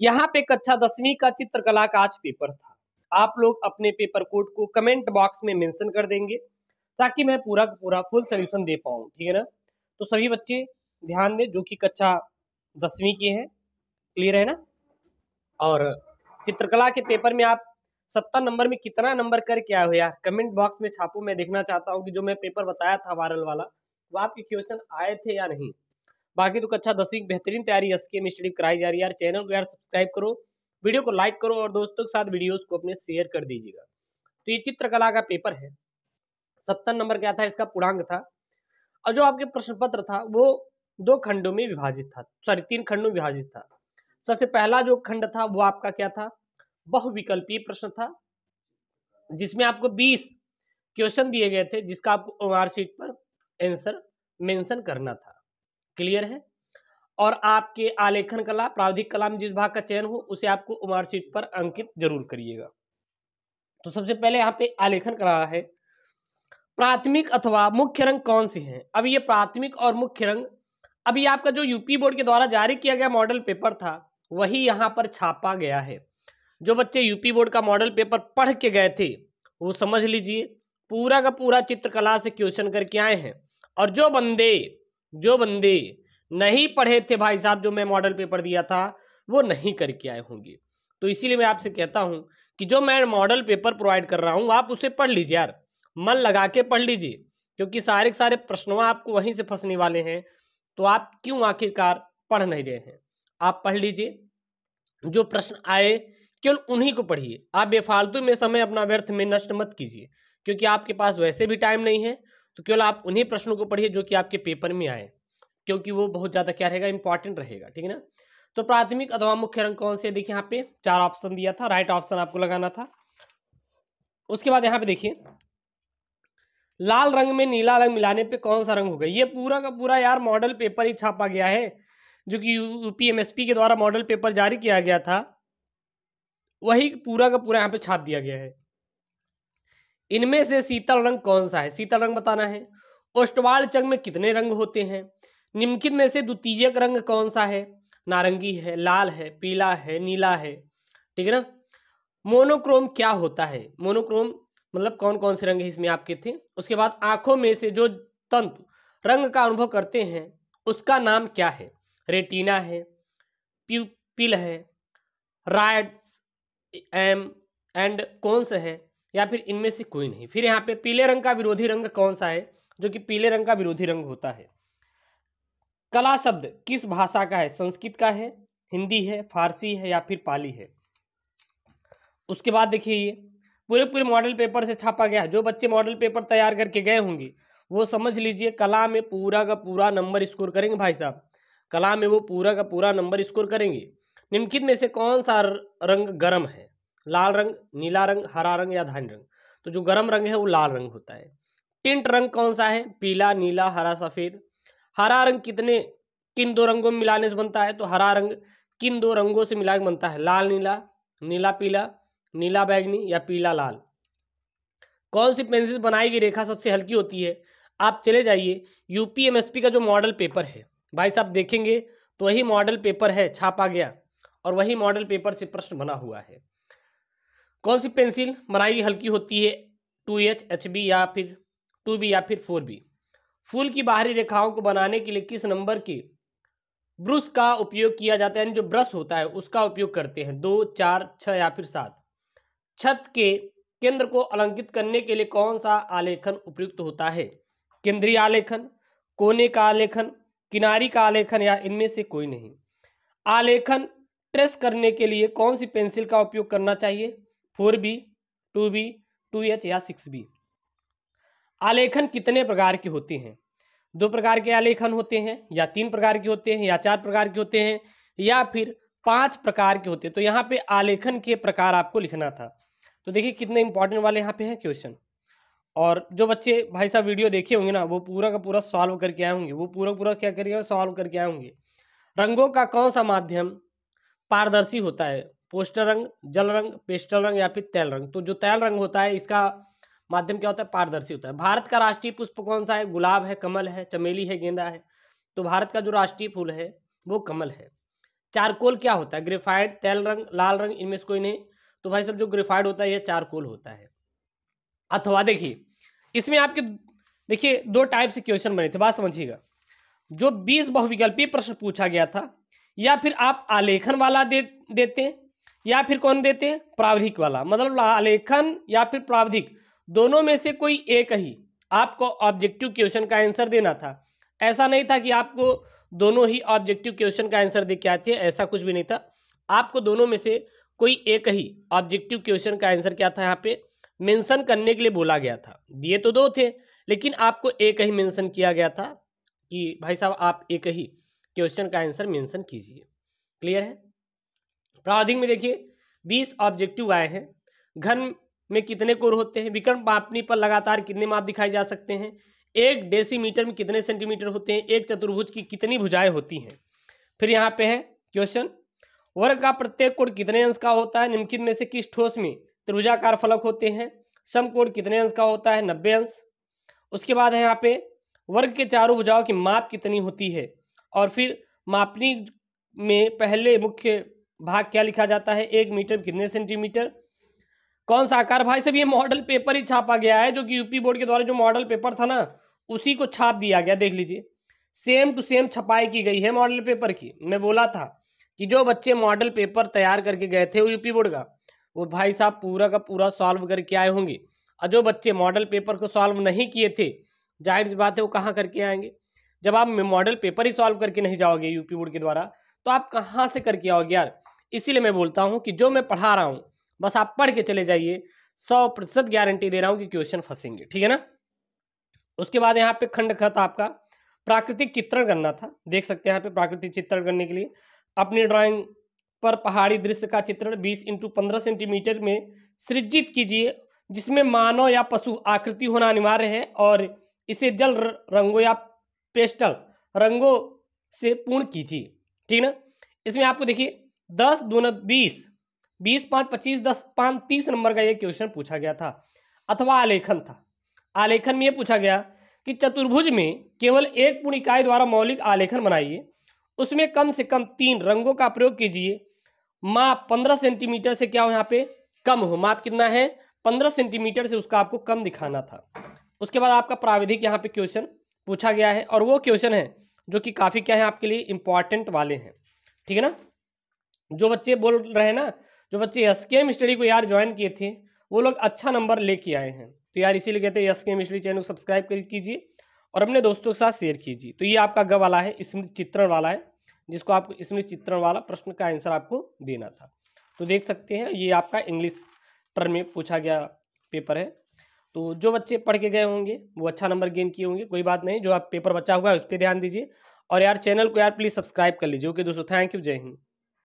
यहाँ पे कक्षा 10वीं का चित्रकला का आज पेपर था। आप लोग अपने पेपर कोड को कमेंट बॉक्स में मेंशन कर देंगे ताकि मैं पूरा का पूरा फुल सोल्यूशन दे पाऊँ, ठीक है ना। तो सभी बच्चे ध्यान दें जो कि कक्षा 10वीं के हैं, क्लियर है ना। और चित्रकला के पेपर में आप 70 नंबर में कितना नंबर करके आए हो यार, कमेंट बॉक्स में छापो। मैं देखना चाहता हूँ कि जो मैं पेपर बताया था वायरल वाला वो आपके क्वेश्चन आए थे या नहीं। बाकी तो कक्षा 10वीं बेहतरीन तैयारी एसकेएम स्टडी कराई जा रही है यार। चैनल को यार सब्सक्राइब करो, वीडियो को लाइक करो और दोस्तों के साथ वीडियोस को अपने शेयर कर दीजिएगा। तो ये चित्रकला का पेपर है, 70 नंबर क्या था इसका पूर्णांक था। और जो आपके प्रश्न पत्र था वो 2 खंडों में विभाजित था, सॉरी 3 खंडों में विभाजित था। सबसे पहला जो खंड था वो आपका क्या था, बहुविकल्पीय प्रश्न था, जिसमें आपको 20 क्वेश्चन दिए गए थे जिसका आपको ओआर शीट पर आंसर मेंशन करना था, क्लियर है। और आपके आलेखन कला प्राविधिक कला में जिस भाग का चयन हो उसे आपको ओआर शीट पर अंकित जरूर करिएगा। तो सबसे पहले यहाँ पे आलेखन कला है, प्राथमिक अथवा मुख्य रंग कौन से हैं। अब ये प्राथमिक और मुख्य रंग अभी आपका जो यूपी बोर्ड के द्वारा जारी किया गया मॉडल पेपर था वही यहाँ पर छापा गया है। जो बच्चे यूपी बोर्ड का मॉडल पेपर पढ़ के गए थे वो समझ लीजिए पूरा का पूरा चित्रकला से क्वेश्चन करके आए हैं। और जो बंदे नहीं पढ़े थे भाई साहब, जो मैं मॉडल पेपर दिया था वो नहीं करके आए होंगे। तो इसीलिए मैं आपसे कहता हूं कि जो मैं मॉडल पेपर प्रोवाइड कर रहा हूं आप उसे पढ़ लीजिए यार, मन लगा के पढ़ लीजिए, क्योंकि सारे के सारे प्रश्नों आपको वहीं से फंसने वाले हैं। तो आप क्यों आखिरकार पढ़ नहीं रहे हैं, आप पढ़ लीजिए। जो प्रश्न आए केवल उन्हीं को पढ़िए, आप बेफालतू में समय अपना व्यर्थ में नष्ट मत कीजिए, क्योंकि आपके पास वैसे भी टाइम नहीं है। तो केवल आप उन्हीं प्रश्नों को पढ़िए जो कि आपके पेपर में आए, क्योंकि वो बहुत ज़्यादा क्या रहेगा, इंपॉर्टेंट रहेगा, ठीक है ना। तो प्राथमिक अथवा मुख्य रंग कौन से, देखिए यहाँ पे 4 ऑप्शन दिया था, राइट ऑप्शन आपको लगाना था। उसके बाद यहाँ पे देखिए लाल रंग में नीला रंग मिलाने पे कौन सा रंग होगा। ये पूरा का पूरा यार मॉडल पेपर ही छापा गया है, जो कि यूपीएमएसपी के द्वारा मॉडल पेपर जारी किया गया था वही पूरा का पूरा यहाँ पे छाप दिया गया है। इनमें से शीतल रंग कौन सा है, शीतल रंग बताना है। ओष्ठवाल चंग में कितने रंग होते हैं। निम्नलिखित में से द्वितीयक रंग कौन सा है, नारंगी है, लाल है, पीला है, नीला है, ठीक है ना। मोनोक्रोम क्या होता है, मोनोक्रोम मतलब कौन कौन से रंग इसमें आपके थे। उसके बाद आंखों में से जो तंतु रंग का अनुभव करते हैं उसका नाम क्या है, रेटिना है, प्यूपिल है, राइड्स एम एंड कौन सा है, या फिर इनमें से कोई नहीं। फिर यहाँ पे पीले रंग का विरोधी रंग कौन सा है, जो कि पीले रंग का विरोधी रंग होता है। कला शब्द किस भाषा का है, संस्कृत का है, हिंदी है, फारसी है, या फिर पाली है। उसके बाद देखिए ये पूरे मॉडल पेपर से छापा गया है। जो बच्चे मॉडल पेपर तैयार करके गए होंगे वो समझ लीजिए कला में पूरा का पूरा नंबर स्कोर करेंगे भाई साहब, कला में वो पूरा का पूरा नंबर स्कोर करेंगे। निम्नलिखित में से कौन सा रंग गर्म है, लाल रंग, नीला रंग, हरा रंग, या धान रंग। तो जो गर्म रंग है वो लाल रंग होता है। टिंट रंग कौन सा है, पीला, नीला, हरा, सफ़ेद। हरा रंग किन 2 रंगों में मिलाने से बनता है, तो हरा रंग किन 2 रंगों से मिला के बनता है, लाल नीला, नीला पीला, नीला बैगनी, या पीला लाल। कौन सी पेंसिल बनाई गई रेखा सबसे हल्की होती है। आप चले जाइए यूपीएमएसपी का जो मॉडल पेपर है भाई साहब देखेंगे तो वही मॉडल पेपर है छापा गया और वही मॉडल पेपर से प्रश्न बना हुआ है। कौन सी पेंसिल बनाई गई हल्की होती है, 2H, HB, या फिर 2B, या फिर 4B। फूल की बाहरी रेखाओं को बनाने के लिए किस नंबर के ब्रश का उपयोग किया जाता है, यानी जो ब्रश होता है उसका उपयोग करते हैं, 2, 4, 6, या फिर 7। छत के केंद्र को अलंकित करने के लिए कौन सा आलेखन उपयुक्त होता है, केंद्रीय आलेखन, कोने का आलेखन, किनारी का आलेखन, या इनमें से कोई नहीं। आलेखन ट्रेस करने के लिए कौन सी पेंसिल का उपयोग करना चाहिए, 4B, 2B, 2H, या 6B। आलेखन कितने प्रकार के होते हैं, 2 प्रकार के आलेखन होते हैं, या 3 प्रकार के होते हैं, या 4 प्रकार के होते हैं, या फिर 5 प्रकार के होते हैं। तो यहाँ पे आलेखन के प्रकार आपको लिखना था। तो देखिए कितने इंपॉर्टेंट वाले यहाँ पे हैं क्वेश्चन। और जो बच्चे भाई साहब वीडियो देखे होंगे ना वो पूरा का पूरा सॉल्व करके आए होंगे, वो पूरा क्या करिएगा, सॉल्व करके आए होंगे। रंगों का कौन सा माध्यम पारदर्शी होता है, पोस्टर रंग, जल रंग, पेस्टल रंग, या फिर तैल रंग। तो जो तैल रंग होता है इसका माध्यम क्या होता है, पारदर्शी होता है। भारत का राष्ट्रीय पुष्प कौन सा है, गुलाब है, कमल है, चमेली है, गेंदा है। तो भारत का जो राष्ट्रीय फूल है वो कमल है। चारकोल क्या होता है? ग्रेफाइट, तेल रंग, लाल रंग, इनमें से कोई नहीं। तो भाई सब जो ग्रेफाइट होता है यह चारकोल होता है। अथवा देखिए इसमें आपके देखिए दो टाइप से क्वेश्चन बने थे, बात समझिएगा। जो 20 बहुविकल्पीय प्रश्न पूछा गया था, या फिर आप आलेखन वाला देते या फिर कौन देते, प्रावधिक वाला। मतलब आलेखन या फिर प्रावधिक दोनों में से कोई एक ही आपको ऑब्जेक्टिव क्वेश्चन का आंसर देना था। ऐसा नहीं था कि आपको दोनों ही ऑब्जेक्टिव क्वेश्चन का आंसर दे के आते हैं, ऐसा कुछ भी नहीं था। आपको दोनों में से कोई एक ही ऑब्जेक्टिव क्वेश्चन का आंसर क्या था यहाँ पे मेंशन करने के लिए बोला गया था। दिए तो दो थे लेकिन आपको एक ही मेंशन किया गया था कि भाई साहब आप एक ही क्वेश्चन का आंसर मेंशन कीजिए। क्लियर है? प्रावधिक में देखिए 20 ऑब्जेक्टिव आए हैं। घन में कितने कोर होते हैं, विकर्ण मापनी पर लगातार कितने माप दिखाए जा सकते हैं, एक डेसीमीटर में कितने सेंटीमीटर होते हैं, एक चतुर्भुज की कितनी भुजाएं होती हैं। फिर यहाँ पे है क्वेश्चन, वर्ग का प्रत्येक कोण कितने अंश का होता है, निम्नलिखित में से किस ठोस में त्रिभुजाकार फलक होते हैं, समकोण कितने अंश का होता है, 90 अंश। उसके बाद है यहाँ पे वर्ग के चारों भुजाओं की माप कितनी होती है, और फिर मापनी में पहले मुख्य भाग क्या लिखा जाता है, 1 मीटर कितने सेंटीमीटर, कौन सा आकार। भाई सब ये मॉडल पेपर ही छापा गया है, जो कि यूपी बोर्ड के द्वारा जो मॉडल पेपर था ना उसी को छाप दिया गया। देख लीजिए सेम टू सेम छपाई की गई है मॉडल पेपर की। मैं बोला था कि जो बच्चे मॉडल पेपर तैयार करके गए थे वो यूपी बोर्ड का, वो भाई साहब पूरा का पूरा सॉल्व करके आए होंगे, और जो बच्चे मॉडल पेपर को सॉल्व नहीं किए थे जाहिर सी बात है वो कहाँ करके आएंगे। जब आप मॉडल पेपर ही सॉल्व करके नहीं जाओगे यूपी बोर्ड के द्वारा तो आप कहाँ से करके आओगे यार। इसीलिए मैं बोलता हूँ कि जो मैं पढ़ा रहा हूँ बस आप पढ़ के चले जाइए, 100% गारंटी दे रहा हूँ कि क्वेश्चन फंसेंगे, ठीक है ना। उसके बाद यहाँ पे खंड खत आपका प्राकृतिक चित्रण करना था। देख सकते हैं यहाँ पे प्राकृतिक चित्रण करने के लिए अपनी ड्राइंग पर पहाड़ी दृश्य का चित्रण 20 × 15 सेंटीमीटर में सृजित कीजिए, जिसमें मानव या पशु आकृति होना अनिवार्य है और इसे जल रंगों या पेस्टल रंगों से पूर्ण कीजिए, ठीक ना। इसमें आपको देखिए 10, 2, 20, 20, 5, 25, 10, 5, 30 नंबर का ये क्वेश्चन पूछा गया था। अथवा आलेखन था। आलेखन में ये पूछा गया कि चतुर्भुज में केवल एक पूर्ण इकाई द्वारा मौलिक आलेखन बनाइए, उसमें कम से कम 3 रंगों का प्रयोग कीजिए, माप 15 सेंटीमीटर से क्या हो यहाँ पे कम हो। माप कितना है 15 सेंटीमीटर से उसका आपको कम दिखाना था। उसके बाद आपका प्राविधिक यहाँ पे क्वेश्चन पूछा गया है, और वो क्वेश्चन है जो कि काफ़ी क्या है आपके लिए इम्पॉर्टेंट वाले हैं, ठीक है ना। जो बच्चे बोल रहे हैं ना, जो बच्चे एसकेएम स्टडी को यार ज्वाइन किए थे वो लोग अच्छा नंबर लेके आए हैं, तो यार इसीलिए कहते हैं एसकेएम स्टडी चैनल सब्सक्राइब कीजिए और अपने दोस्तों के साथ शेयर कीजिए। तो ये आपका ग वाला है, स्मृति चित्रण वाला है, जिसको आपको स्मृति चित्रण वाला प्रश्न का आंसर आपको देना था। तो देख सकते हैं ये आपका इंग्लिश टर्म में पूछा गया पेपर है। तो जो बच्चे पढ़ के गए होंगे वो अच्छा नंबर गेन किए होंगे, कोई बात नहीं। जो आप पेपर बचा हुआ है उस पर ध्यान दीजिए, और यार चैनल को यार प्लीज़ सब्सक्राइब कर लीजिए। ओके दोस्तों, थैंक यू, जय हिंद।